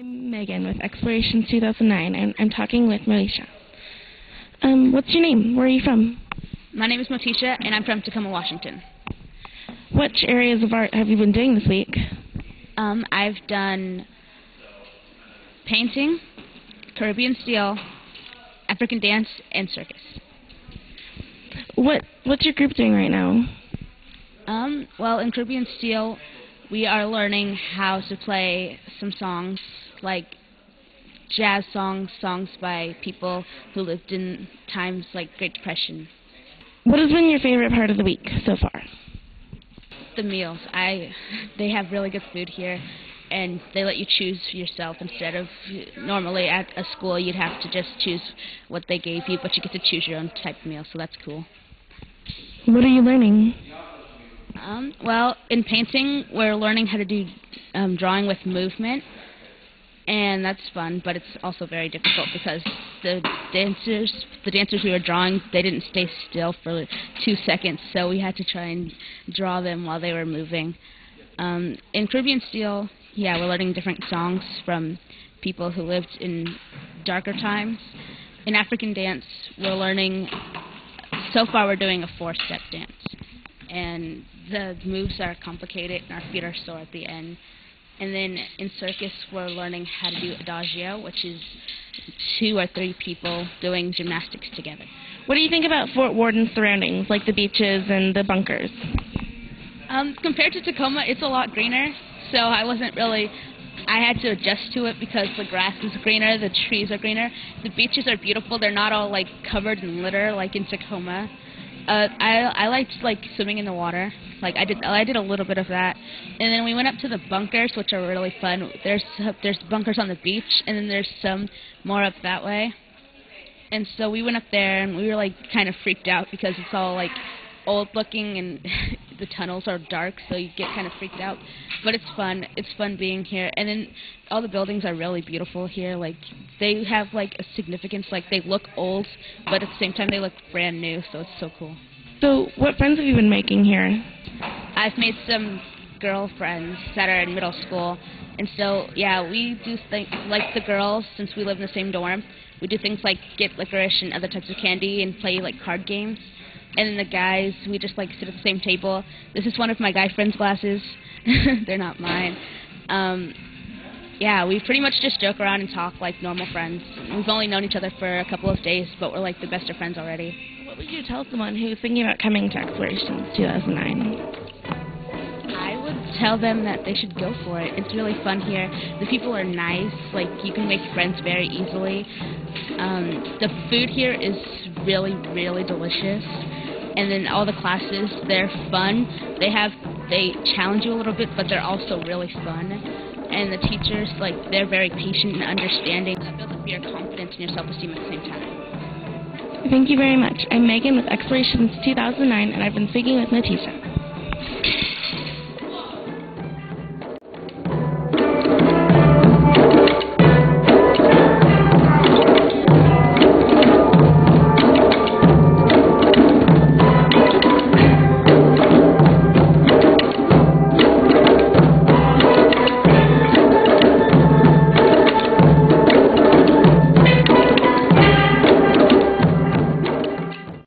I'm Megan with Exploration 2009, and I'm talking with Moticia. What's your name? Where are you from? My name is Moticia, and I'm from Tacoma, Washington. Which areas of art have you been doing this week? I've done painting, Caribbean steel, African dance, and circus. What's your group doing right now? Well, in Caribbean steel, we are learning how to play some songs, like jazz songs, songs by people who lived in times like Great Depression. What has been your favorite part of the week so far? The meals. They have really good food here, and they let you choose yourself instead of normally at a school you'd have to just choose what they gave you, but you get to choose your own type of meal, so that's cool. What are you learning? Well, in painting, we're learning how to do drawing with movement, and that's fun, but it's also very difficult because the dancers we were drawing, they didn't stay still for 2 seconds, so we had to try and draw them while they were moving. In Caribbean steel, yeah, we're learning different songs from people who lived in darker times. In African dance, we're learning, so far we're doing a 4-step dance. And the moves are complicated, and our feet are sore at the end. And then in circus, we're learning how to do adagio, which is 2 or 3 people doing gymnastics together. What do you think about Fort Ward and surroundings, like the beaches and the bunkers? Compared to Tacoma, it's a lot greener, so I had to adjust to it because the grass is greener, the trees are greener. The beaches are beautiful. They're not all, like, covered in litter like in Tacoma. I liked, like, swimming in the water. Like, I did a little bit of that. And then we went up to the bunkers, which are really fun. There's bunkers on the beach, and then there's some more up that way. And so we went up there, and we were, like, kind of freaked out because it's all, like, old-looking, and the tunnels are dark, so you get kind of freaked out. But it's fun. It's fun being here. And then all the buildings are really beautiful here. Like, they have, like, a significance. Like, they look old, but at the same time they look brand new, so it's so cool. So what friends have you been making here? I've made some girlfriends that are in middle school. And so, yeah, we do things like the girls, since we live in the same dorm, we do things like get licorice and other types of candy and play, like, card games. And then the guys, we just, like, sit at the same table. This is one of my guy friends' glasses. They're not mine. Yeah, we pretty much just joke around and talk like normal friends. We've only known each other for a couple of days, but we're, like, the best of friends already. What would you tell someone who's thinking about coming to Exploration 2009? I would tell them that they should go for it. It's really fun here. The people are nice. Like, you can make friends very easily. The food here is really, really delicious. And then all the classes, they're fun. They challenge you a little bit, but they're also really fun. And the teachers, like, they're very patient and understanding. That builds up your confidence and your self-esteem at the same time. Thank you very much. I'm Megan with Explorations 2009, and I've been speaking with Moticia.